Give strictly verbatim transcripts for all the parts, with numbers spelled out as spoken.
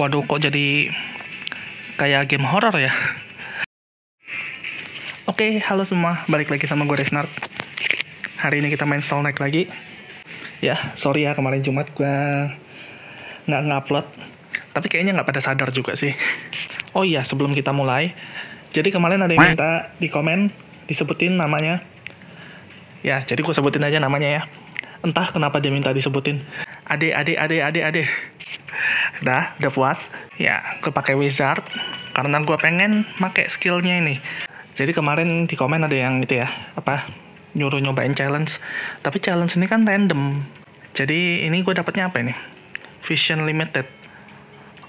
Waduh, kok jadi kayak game horror ya? Oke, halo semua, balik lagi sama gue Reyznard. Hari ini kita main Soul Knight lagi. Ya, sorry ya, kemarin Jumat gue nggak ngupload. Tapi kayaknya nggak pada sadar juga sih. Oh iya, sebelum kita mulai, jadi kemarin ada yang minta di komen disebutin namanya. Ya, jadi gue sebutin aja namanya ya. Entah kenapa dia minta disebutin. Ade, ade, ade, ade, ade. Dah, udah puas. Ya, gue pakai wizard karena gue pengen pakai skillnya ini. Jadi kemarin di komen ada yang gitu ya, apa, nyuruh nyobain challenge. Tapi challenge ini kan random. Jadi ini gue dapatnya apa ini? Vision Limited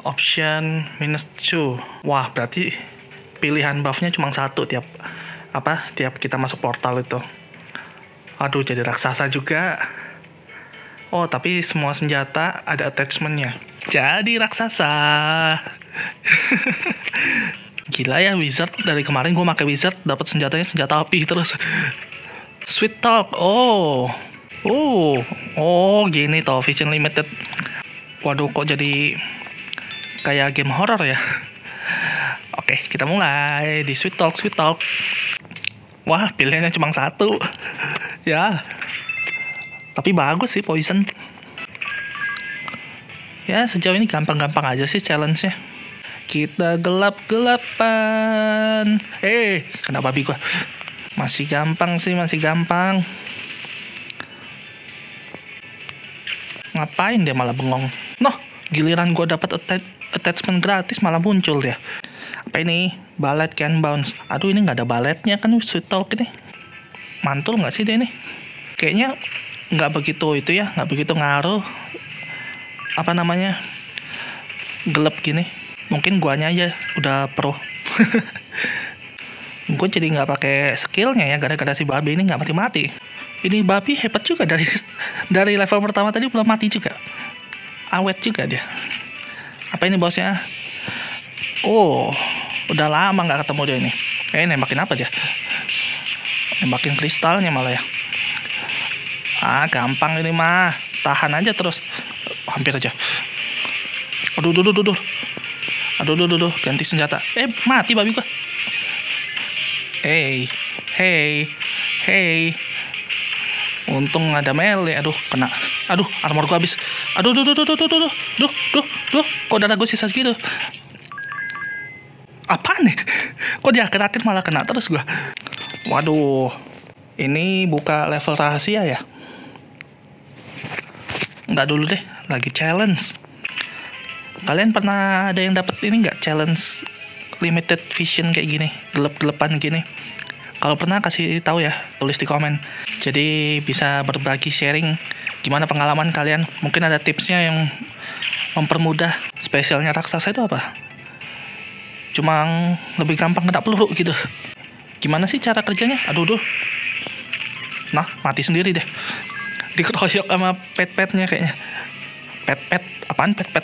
Option Minus dua. Wah, berarti pilihan buffnya cuma satu tiap apa tiap kita masuk portal itu. Aduh, jadi raksasa juga. Oh, tapi semua senjata ada attachmentnya. Jadi raksasa. Gila ya wizard, dari kemarin gue pakai wizard dapat senjatanya senjata api terus. Switch Talk. Oh. Oh. Oh, gini toh Vision Limited. Waduh, kok jadi kayak game horror ya. Oke, kita mulai di Switch Talk, Switch Talk. Wah, pilihannya cuma satu. Ya. Tapi bagus sih poison. Ya, sejauh ini gampang-gampang aja sih challenge-nya. Kita gelap-gelapan. Eh, kenapa babi gua? Masih gampang sih, masih gampang. Ngapain dia malah bengong? Noh, giliran gua dapat atta- attachment gratis malah muncul ya. Apa ini? Ballet Can Bounce. Aduh, ini nggak ada balletnya kan Switch Talk ini. Mantul nggak sih dia ini? Kayaknya nggak begitu itu ya, nggak begitu ngaruh. Apa namanya? Gelap gini. Mungkin guanya aja udah pro. Gue jadi nggak pakai skillnya ya, gara-gara si babi ini nggak mati-mati. Ini babi hebat juga, dari dari level pertama tadi belum mati juga. Awet juga dia. Apa ini bosnya? Oh, udah lama nggak ketemu dia ini. Eh, nembakin apa dia? Nembakin kristalnya malah ya. Ah, gampang ini mah. Tahan aja terus. Hampir aja. Aduh, aduh, aduh, aduh. Aduh, aduh, aduh, ganti senjata. Eh, mati babi gua. Hey, hey, hey. Untung ada melee. Aduh, kena. Aduh, armor gua habis. Aduh, aduh, aduh, aduh, aduh, aduh, aduh, aduh, aduh. Kok darah gua sisa segitu? Apaan nih? Kok di akhir-akhir malah kena terus gua? Waduh. Ini buka level rahasia ya? Nggak dulu deh, lagi challenge. Kalian pernah ada yang dapat ini nggak, challenge limited vision kayak gini, gelap-gelapan gini? Kalau pernah kasih tahu ya, tulis di komen. Jadi bisa berbagi sharing gimana pengalaman kalian. Mungkin ada tipsnya yang mempermudah. Spesialnya raksasa itu apa? Cuma lebih gampang kena peluru gitu. Gimana sih cara kerjanya? Aduh, duh. Nah, mati sendiri deh. Dikeroyok sama pet-petnya kayaknya. Pet-pet, apaan pet-pet?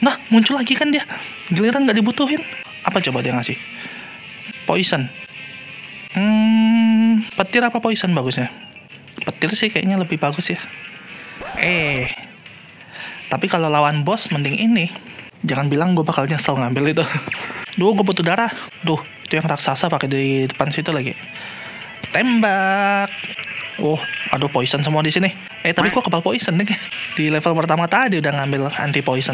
Nah, muncul lagi kan dia. Giliran nggak dibutuhin. Apa coba dia ngasih? Poison. Hmm, petir apa poison bagusnya? Petir sih kayaknya lebih bagus ya. Eh, tapi kalau lawan bos mending ini. Jangan bilang gue bakal nyesel ngambil itu. Duh, gue butuh darah. Duh, itu yang raksasa pakai di depan situ lagi. Tembak. Oh, aduh, poison semua di sini. Eh, tapi gue kebal poison nih. Di level pertama tadi udah ngambil anti poison.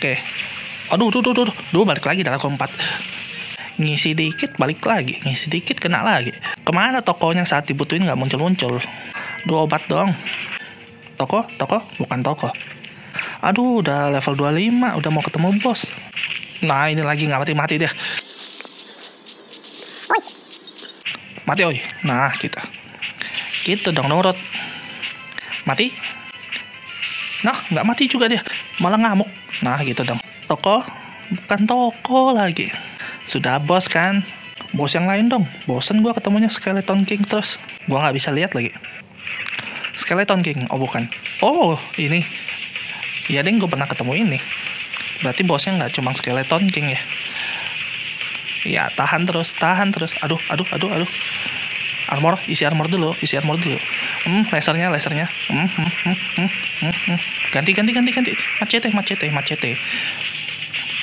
Oke. Aduh, aduh, aduh, aduh. Duh, balik lagi darah keempat. Ngisi dikit, balik lagi. Ngisi dikit, kena lagi. Kemana tokonya saat dibutuhin nggak muncul-muncul? Dua obat dong. Toko, toko, bukan toko. Aduh, udah level dua puluh lima. Udah mau ketemu bos. Nah, ini lagi nggak mati-mati dia. Oi. Mati, oi. Nah, kita. Gitu dong, nurut. Mati. Nah, nggak mati juga dia. Malah ngamuk. Nah, gitu dong. Toko? Bukan toko lagi. Sudah bos kan? Bos yang lain dong. Bosen gue ketemunya Skeleton King terus. Gue nggak bisa lihat lagi. Skeleton King? Oh, bukan. Oh, ini. Iya deh, gue pernah ketemu ini. Berarti bosnya nggak cuma Skeleton King ya? Ya, tahan terus. Tahan terus. Aduh, aduh, aduh, aduh. Armor. Isi armor dulu. Isi armor dulu. Hmm, lasernya, lasernya. Hmm, hmm, hmm, hmm, hmm. Ganti, ganti, ganti, ganti. Macete, macete, macete.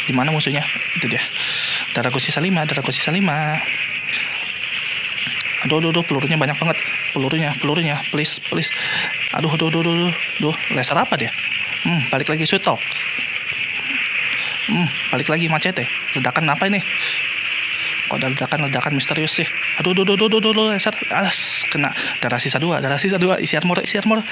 Di mana musuhnya? Itu dia. Darago sisa lima, Darago sisa lima. Aduh, aduh, aduh, pelurunya banyak banget. Pelurunya, pelurunya, please, please. Aduh, aduh, aduh, aduh, aduh. Laser apa dia? Hmm, balik lagi Switch Talk. Hmm, balik lagi macete. Ledakan apa ini? Kok ada ledakan-ledakan misterius sih? Aduh, aduh, aduh, aduh, aduh, laser. As, kena. Darah sisa dua, darah sisa dua. Isi armor, isi armor.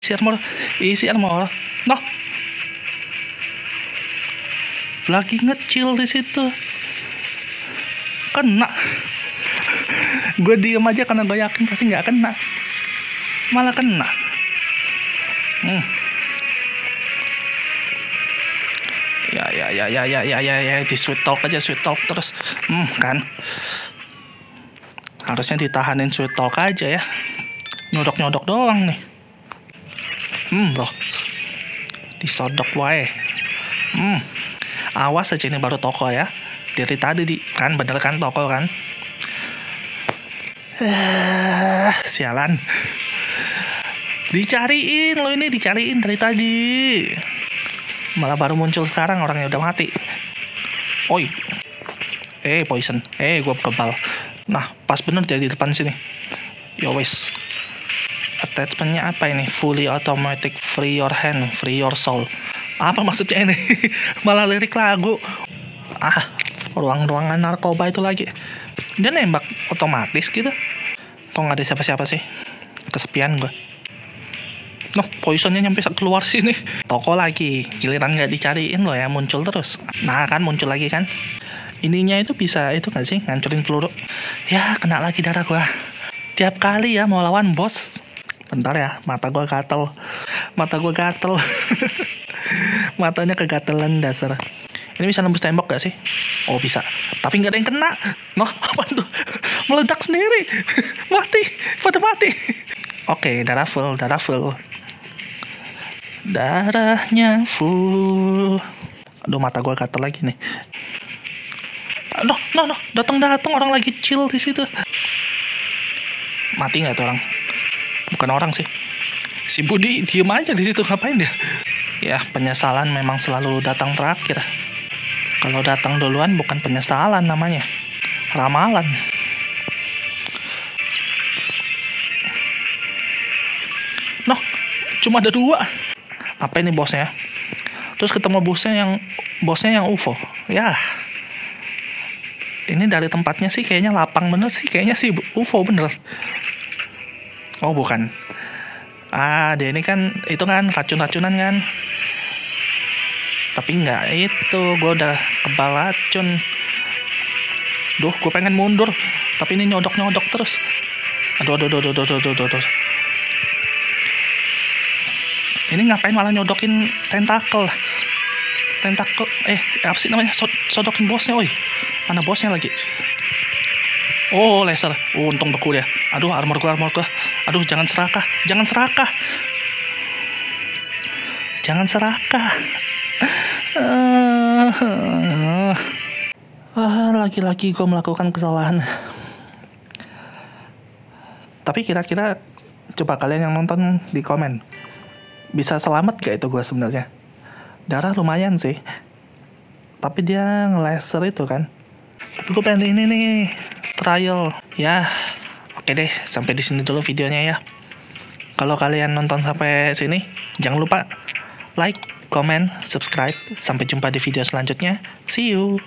Isi armor, isi armor. Noh. Lagi ngecil di situ. Kena. Gue diem aja karena gue yakin pasti nggak kena. Malah kena. Hmm. Ya ya ya ya ya ya ya ya di Switch Talk aja, Switch Talk terus. Hmm, kan. Harusnya ditahanin Switch Talk aja ya. Nyodok-nyodok doang nih. Hmm, loh. Disodok wae. Hmm. Awas aja ini baru toko ya. Dari tadi di kan bener kan toko kan. Eh, sialan. Dicariin lo ini, dicariin dari tadi. Malah baru muncul sekarang orangnya udah mati. Oi. Eh, poison. Eh, gua kebal. Nah, pas bener dia di depan sini. Yo wes. Attachmentnya apa ini? Fully automatic, free your hand, free your soul. Apa maksudnya ini? Malah lirik lagu. Ah, ruang-ruangan narkoba itu lagi. Dia nembak otomatis gitu. Kok nggak ada siapa-siapa sih? Kesepian gue. Noh, poisonnya nyampe keluar sini. Toko lagi. Giliran nggak dicariin loh ya, muncul terus. Nah kan, muncul lagi kan. Ininya itu bisa itu nggak sih? Ngancurin peluru. Ya, kena lagi darah gue. Tiap kali ya mau lawan bos. Bentar ya, mata gue gatel. Mata gue gatel. Matanya kegatelan dasar. Ini bisa nembus tembok gak sih? Oh bisa. Tapi gak ada yang kena. Noh, apa tuh? Meledak sendiri. Mati. Pada mati. Oke, darah full. Darah full. Darahnya full. Aduh, mata gue gatel lagi nih. Noh, noh, noh. Dateng-dateng orang lagi chill di situ. Mati gak tuh orang? Bukan orang sih. Si Budi diem aja di situ, ngapain dia? Ya, penyesalan memang selalu datang terakhir. Kalau datang duluan bukan penyesalan namanya. Ramalan. Noh, cuma ada dua. Apa ini bosnya? Terus ketemu bosnya yang bosnya yang U F O. Ya. Ini dari tempatnya sih kayaknya lapang bener sih, kayaknya sih U F O bener. Oh bukan. Ah dia ini kan itu kan racun-racunan kan. Tapi nggak itu. Gue udah kebal racun. Duh gue pengen mundur. Tapi ini nyodok-nyodok terus. Aduh aduh aduh aduh aduh aduh aduh. Ini ngapain malah nyodokin tentakel. Tentakel. Eh apa sih namanya. Sod Sodokin bosnya oi. Mana bosnya lagi. Oh laser. Oh, untung beku dia. Aduh armor gue armor gue. Aduh jangan serakah. Jangan serakah. Jangan serakah. Lagi-lagi gue melakukan kesalahan. Tapi kira-kira coba kalian yang nonton di komen, bisa selamat gak itu gue sebenarnya? Darah lumayan sih. Tapi dia nge-laser itu kan. Tapi gue pengen ini nih trial. Ya, oke deh, sampai di sini dulu videonya ya. Kalau kalian nonton sampai sini, jangan lupa like, comment, subscribe. Sampai jumpa di video selanjutnya. See you.